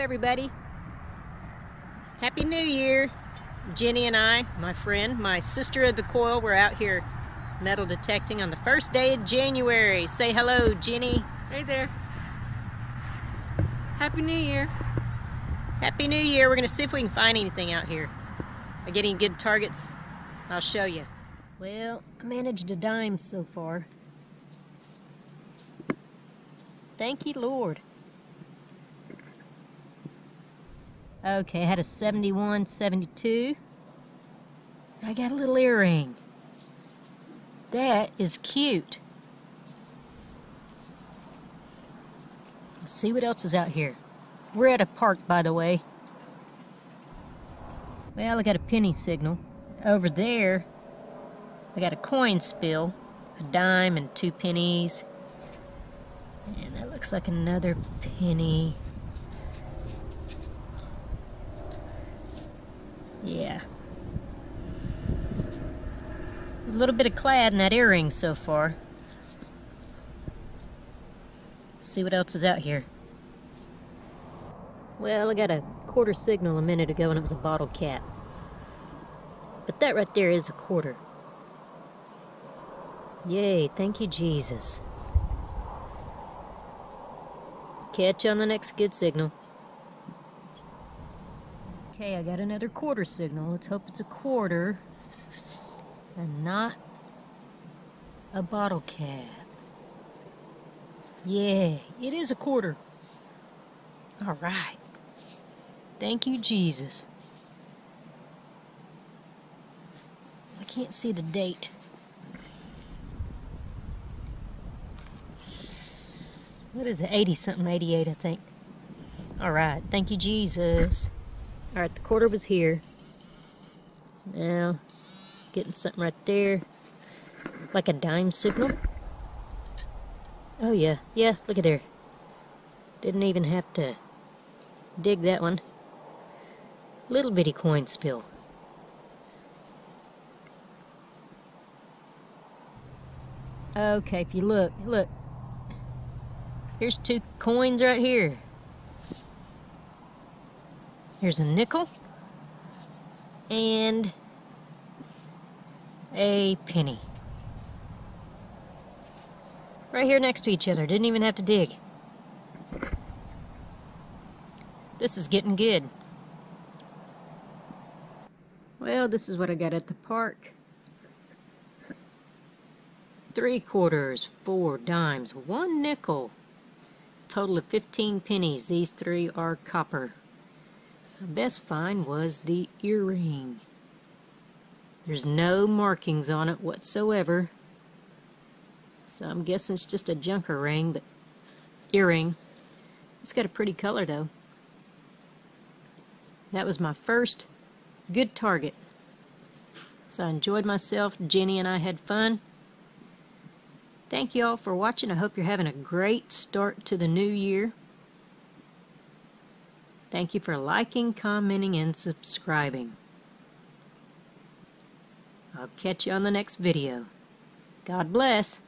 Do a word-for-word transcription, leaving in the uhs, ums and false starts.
everybody. Happy New Year. Jenny and I, my friend, my sister of the coil, we're out here metal detecting on the first day of January. Say hello, Jenny. Hey there. Happy New Year. Happy New Year. We're going to see if we can find anything out here. Are getting good targets? I'll show you. Well, I managed a dime so far. Thank you, Lord. Okay, I had a seventy-one, seventy-two. I got a little earring. That is cute. Let's see what else is out here. We're at a park, by the way. Well, I got a penny signal. Over there, I got a coin spill. A dime and two pennies. And that looks like another penny. Yeah. A little bit of clad in that earring so far. Let's see what else is out here. Well, I got a quarter signal a minute ago and it was a bottle cap. But that right there is a quarter. Yay, thank you, Jesus. Catch you on the next good signal. Okay, I got another quarter signal. Let's hope it's a quarter and not a bottle cap. Yeah, it is a quarter. All right. Thank you, Jesus. I can't see the date. What is it? eighty something, eighty-eight, I think. All right. Thank you, Jesus. All right, the quarter was here. Now, getting something right there. Like a dime signal. Oh, yeah. Yeah, look at there. Didn't even have to dig that one. Little bitty coin spill. Okay, if you look, look. Here's two coins right here. Here's a nickel and a penny. Right here next to each other. Didn't even have to dig. This is getting good. Well, this is what I got at the park. Three quarters, four dimes, one nickel. Total of fifteen pennies. These three are copper. The best find was the earring. There's no markings on it whatsoever. So I'm guessing it's just a junker ring, but earring. It's got a pretty color though. That was my first good target. So I enjoyed myself. Jenny and I had fun. Thank you all for watching. I hope you're having a great start to the new year. Thank you for liking, commenting, and subscribing. I'll catch you on the next video. God bless.